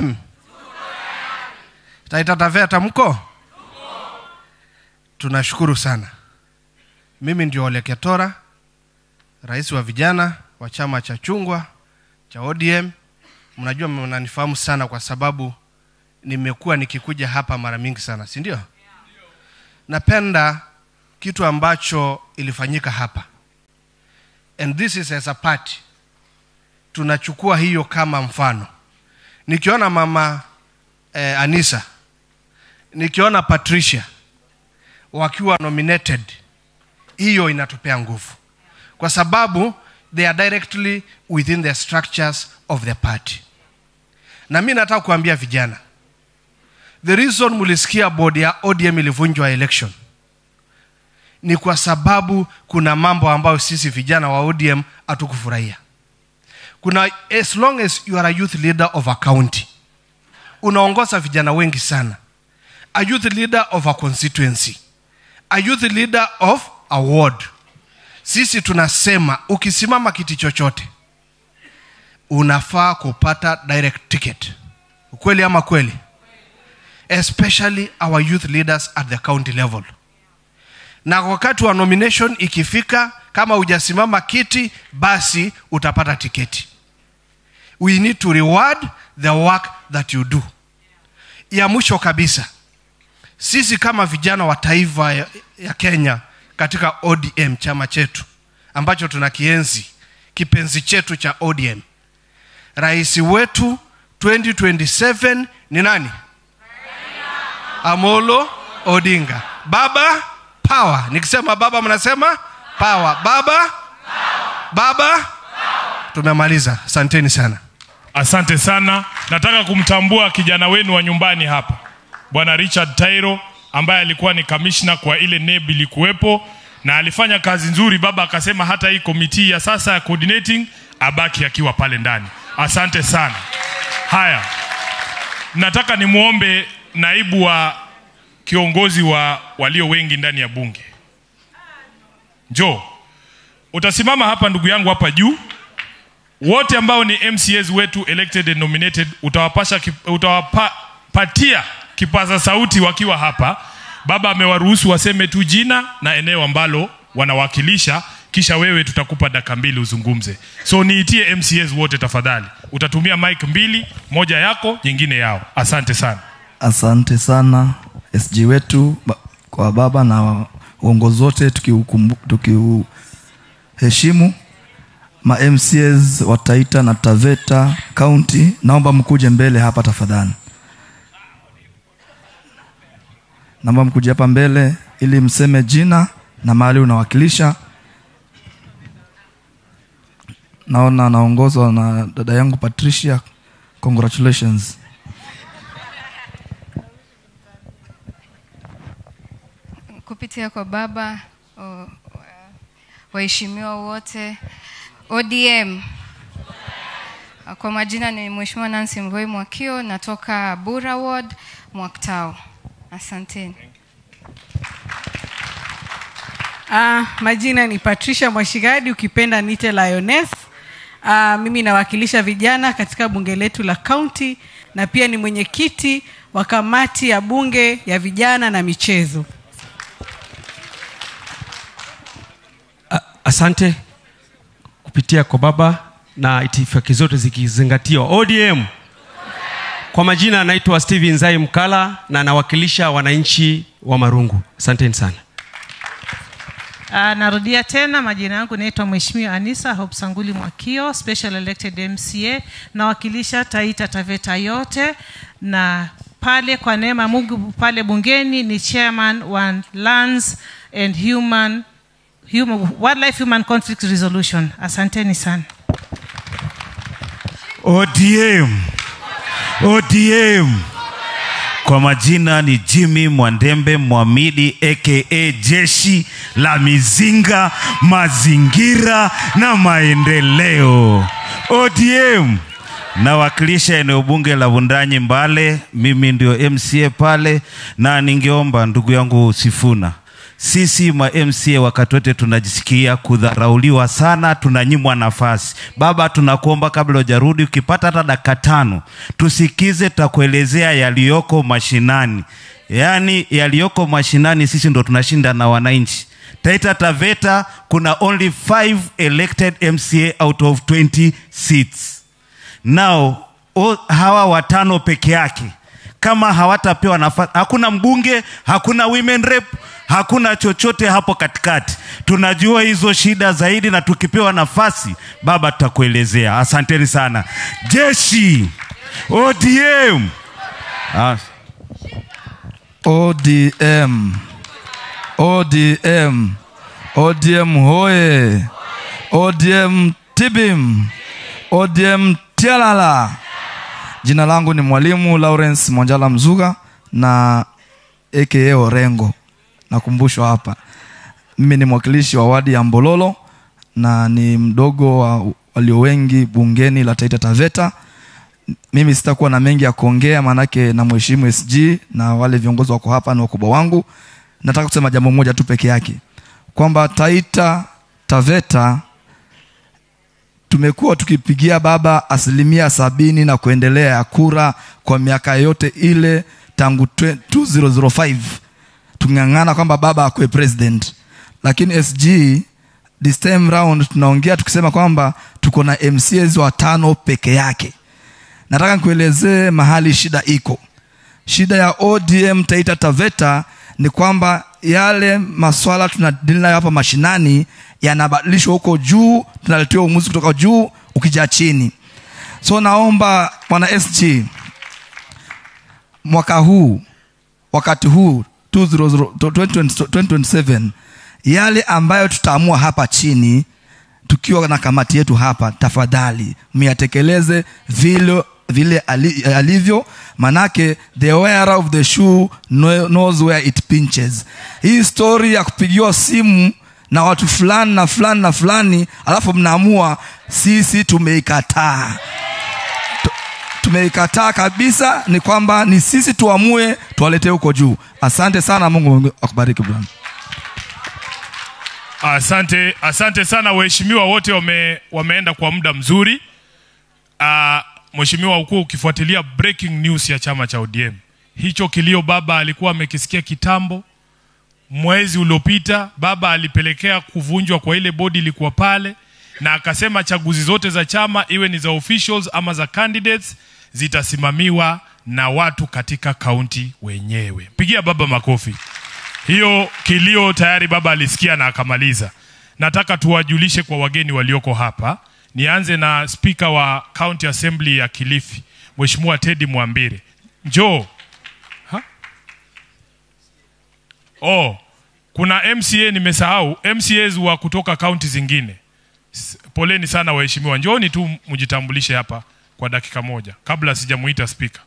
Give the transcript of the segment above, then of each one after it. ODM. Taitatavea tamko. Tunashukuru sana. Mimi ndio Oleketora, rais wa vijana wa chama cha chungwa cha ODM. Mnajua mnanifahamu sana kwa sababu nimekuwa nikikuja hapa mara mingi sana, si ndio? Napenda kitu ambacho ilifanyika hapa. And this is as a party. Tunachukua hiyo kama mfano. Nikiona mama Anisa, nikiona Patricia wakiwa nominated, hiyo inatupea nguvu. Kwa sababu they are directly within the structures of the party. Na mimi nataka kuambia vijana, the reason mulisikia bodi ya ODM ilivunjwa election ni kwa sababu kuna mambo ambayo sisi vijana wa ODM hatukufurahia. Kuna, as long as you are a youth leader of a county, unaongoza vijana wengi sana. A youth leader of a constituency, a youth leader of a ward. Sisi tunasema ukisimama kiti chochote unafaa kupata direct ticket. Ukweli ama kweli? Especially our youth leaders at the county level. Na wakati wa nomination ikifika, kama hujasimama kiti, basi utapata tiketi. We need to reward the work that you do. Ya mwisho kabisa, sisi kama vijana wa taifa ya Kenya katika ODM, chama chetu ambacho tunakienzi, kipenzi chetu cha ODM, rais wetu 2027 ni nani? Amolo Odinga. Baba power. Nikisema baba mnasema power. Baba power. Baba power. Tumemaliza. Asanteni sana. Asante sana. Nataka kumtambua kijana wenu wa nyumbani hapa, Bwana Richard Tairo, ambaye alikuwa ni kamishna kwa ile NEB ilikuwepo na alifanya kazi nzuri. Baba akasema hata hii komiti ya sasa ya coordinating abaki akiwa pale ndani. Asante sana. Haya. Nataka nimuombe naibu wa kiongozi wa walio wengi ndani ya bunge. Njoo. Utasimama hapa ndugu yangu hapa juu. Wote ambao ni MCAs wetu elected and nominated utawapatia kipaza sauti wakiwa hapa. Baba amewaruhusu waseme tu jina na eneo ambalo wanawakilisha, kisha wewe tutakupa dakika 2 uzungumze. So niitie MCAs wote tafadhali. Utatumia mic 2, moja yako, nyingine yao. Asante sana. Asante sana SG wetu, kwa baba na uongozi wote tukiuheshimu. Ma MCAs wa Taita na Taveta County, naomba mkuje mbele hapa tafadhali. Naomba mkuje hapa mbele ili mseme jina na mahali unawakilisha. Naona naongozwa na dada yangu Patricia. Congratulations. Kupitia kwa baba, waheshimiwa wote ODM, kwa majina ni Mheshimiwa Nancy Mvoi Mwakio, natoka Bura Ward, Mwaktao. Asanteni. Majina ni Patricia Mwashigadi, ukipenda nite Lioness. Mimi nawakilisha vijana katika bunge letu la county na pia ni mwenyekiti wa kamati ya bunge ya vijana na michezo. Asante. Kupitia kwa baba na itifaki zote zikizingatiwa, ODM. Kwa majina naitwa Steven Nzaimkala na nawakilisha wananchi wa Marungu. Asante sana. Narudia tena, majina yangu naitwa Mheshimiwa Anisa Hobsanguli Mwakio, special elected MCA, nawakilisha Taita Taveta yote, na pale kwa neema Mungu pale bungeni ni chairman wa Lands and Wildlife Human Conflict Resolution. Asanteni sana. ODM. ODM. Kwa majina ni Jimmy Mwandembe Mwamidi aka Jeshi la Mizinga, Mazingira na Maendeleo. ODM. Nawakilisha eneo bunge la Wundanyi Mbale. Mimi ndio MCA pale, na ningeomba ndugu yangu Sifuna, Sisi ma MCA wakati wote tunajisikia kudharauliwa sana, tunanyimwa nafasi. Baba, tunakuomba kabla hujarudi ukipata hata dakika 5 tusikize, takuelezea yaliyoko mashinani. Yani yaliyoko mashinani sisi ndo tunashinda na wananchi. Taita Taveta kuna only 5 elected MCA out of 20 seats. Now hawa watano peke yake kama hawatapewa nafasi, hakuna mbunge, hakuna women rep, hakuna chochote hapo katikati. Tunajua hizo shida zaidi, na tukipewa nafasi baba tutakuelezea. Asanteni sana. Jeshi ODM. ODM. ODM. ODM hoye. ODM tibim. ODM tialala. Jina langu ni Mwalimu Lawrence Monjala Mzuga na aka Orengo. Nakumbushwa hapa mimi ni mwakilishi wa wadi ya Mbololo na ni mdogo wa walio wengi bungeni la Taita Taveta. Mimi sitakuwa na mengi ya kuongea manake na mheshimu SG na wale viongozi wako hapa na wakubwa wangu. Nataka kusema jambo moja tu peke yake, kwamba Taita Taveta tumekuwa tukipigia baba 70% na kuendelea ya kura kwa miaka yote ile tangu 2005. Tungangana kwamba baba akwe president. Lakini SG this time round tunaongea tukisema kwamba tuko na MCAs watano peke yake. Nataka nikuelezee mahali shida iko. Shida ya ODM Taita Taveta ni kwamba yale maswala tunadilina hapa mashinani yanabadilishwa huko juu, tunaletewa umuzi kutoka juu ukija chini. So naomba mwana SG, mwaka huu, wakati huu 2027, yale ambayo tutaamua hapa chini tukiwa na kamati yetu hapa, tafadhali miatekeleze vile alivyo, manake the wearer of the shoe knows where it pinches. Hii story ya kupigiwa simu na watu fulani na fulani na fulani alafu mnaamua, sisi tumeikataa. Tumeikataa kabisa. Ni kwamba ni sisi tuamue, tuwaletee huko juu. Asante sana. Mungu akubariki bwana. Asante sana waheshimiwa wote, wameenda kwa muda mzuri. Mheshimiwa ukuu, ukifuatilia breaking news ya chama cha ODM, hicho kilio baba alikuwa amekisikia kitambo. Mwezi uliopita baba alipelekea kuvunjwa kwa ile bodi ilikuwa pale, na akasema chaguzi zote za chama iwe ni za officials ama za candidates zitasimamiwa na watu katika kaunti wenyewe. Pigia baba makofi. Hiyo kilio tayari baba alisikia na akamaliza. Nataka tuwajulishe kwa wageni walioko hapa. Nianze na speaker wa County Assembly ya Kilifi, Mheshimiwa Teddy Mwambire. Njoo. Oh, kuna MCA nimesahau, MCAs wa kutoka county zingine. Poleni sana waheshimiwa. Njooni tu mjitambulishe hapa kwa dakika moja kabla sijamuita speaker.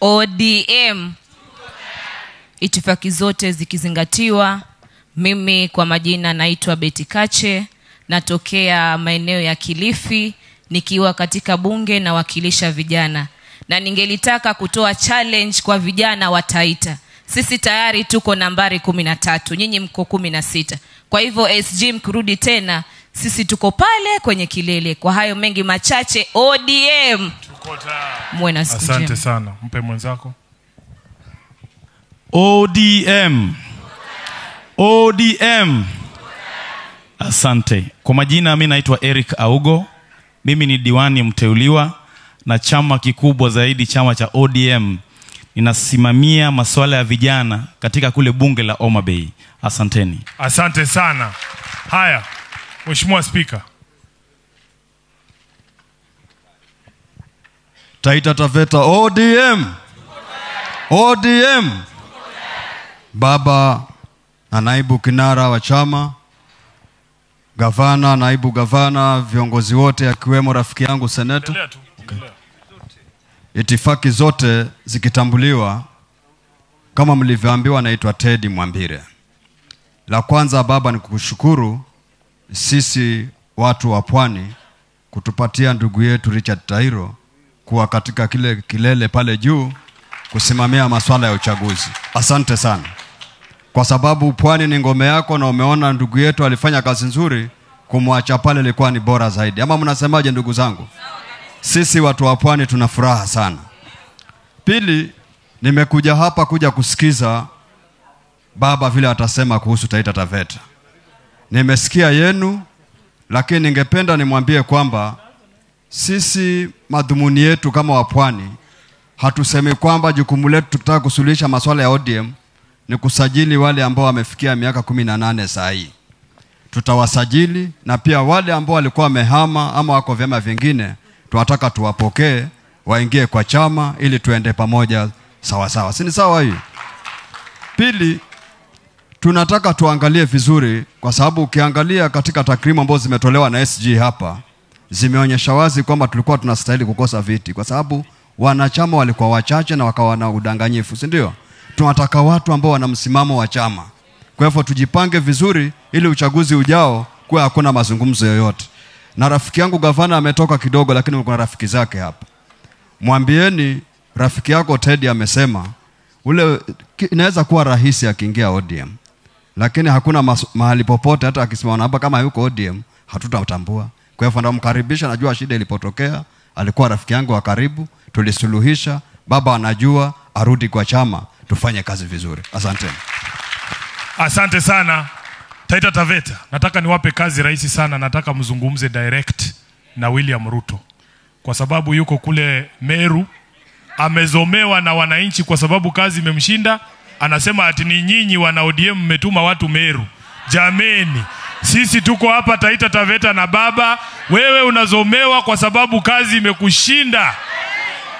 ODM itifaki zote zikizingatiwa. Mimi kwa majina naitwa Betty Kache, natokea maeneo ya Kilifi, nikiwa katika bunge na wakilisha vijana. Na ningelitaka kutoa challenge kwa vijana wa Taita. Sisi tayari tuko nambari 13, nyinyi mko 16. Kwa hivyo SG mkurudi tena, sisi tuko pale kwenye kilele. Kwa hayo mengi machache, ODM mwena siku jema. Asante sana. Mpe mwenzako. ODM. ODM. Asante. Kwa majina mimi naitwa Eric Augo. Mimi ni diwani mteuliwa na chama kikubwa zaidi, chama cha ODM. Inasimamia masuala ya vijana katika kule bunge la Homa Bay. Asanteni. Asante sana. Haya, Mheshimiwa Speaker. Taita Taveta ODM. ODM. Baba na naibu kinara wa chama, gavana, naibu gavana, viongozi wote akiwemo rafiki yangu senator. Itifaki zote zikitambuliwa, kama mlivyoambiwa, naitwa Teddy Mwambire. La kwanza baba ni kukushukuru sisi watu wa pwani kutupatia ndugu yetu Richard Tairo kuwa katika kile kilele pale juu kusimamia masuala ya uchaguzi. Asante sana. Kwa sababu Pwani ni ngome yako na umeona ndugu yetu alifanya kazi nzuri, kumwacha pale ilikuwa ni bora zaidi. Ama mnasemaje ndugu zangu? Sisi watu wa Pwani tuna furaha sana. Pili, nimekuja hapa kuja kusikiza baba vile atasema kuhusu Taita Taveta. Nimesikia yenu, lakini ningependa nimwambie kwamba sisi madhumuni yetu kama wa Pwani hatusemi kwamba jukumu letu tutaka kusuluhisha masuala ya ODM ni kusajili wale ambao wamefikia miaka 18 saa hii. Tutawasajili, na pia wale ambao walikuwa wamehama ama wako vyama vingine tunataka tuwapokee waingie kwa chama ili tuende pamoja sawa sawa. Si ni sawa hii? Pili, tunataka tuangalie vizuri, kwa sababu ukiangalia katika takrimu ambazo zimetolewa na SG hapa zimeonyesha wazi kwamba tulikuwa tunastahili kukosa viti, kwa sababu wanachama walikuwa wachache na wakawa na udanganyifu, si ndio? Tunataka watu ambao wana msimamo wa chama. Kwa hivyo tujipange vizuri ili uchaguzi ujao kwa hakuna mazungumzo yoyote. Na rafiki yangu gavana ametoka kidogo, lakini kuna rafiki zake hapa. Mwambieni rafiki yako Teddy amesema ule inaweza kuwa rahisi akiingia ODM, lakini hakuna mahali popote hata akisimama hapa kama yuko ODM hatutamtambua. Kwa hivyo ndamkaribisha, najua shida ilipotokea alikuwa rafiki yangu wa karibu, tulisuluhisha, baba anajua, arudi kwa chama tufanye kazi vizuri. Asante. Asante sana Taita Taveta. Nataka niwape kazi rahisi sana, nataka mzungumze direct na William Ruto, kwa sababu yuko kule Meru, amezomewa na wananchi kwa sababu kazi imemshinda. Anasema ati ni nyinyi wana ODM mmetuma watu Meru. Jameni, sisi tuko hapa Taita Taveta na baba, wewe unazomewa kwa sababu kazi imekushinda.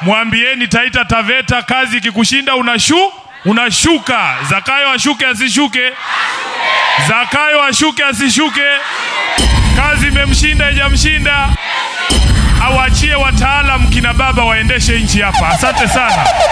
Mwambieni Taita Taveta kazi ikikushinda unashuka. Zakayo ashuke asishuke? Zakayo ashuke asishuke? Kazi imemshinda haijamshinda? Awachie wataalam kina baba waendeshe nchi hapa. Asante sana.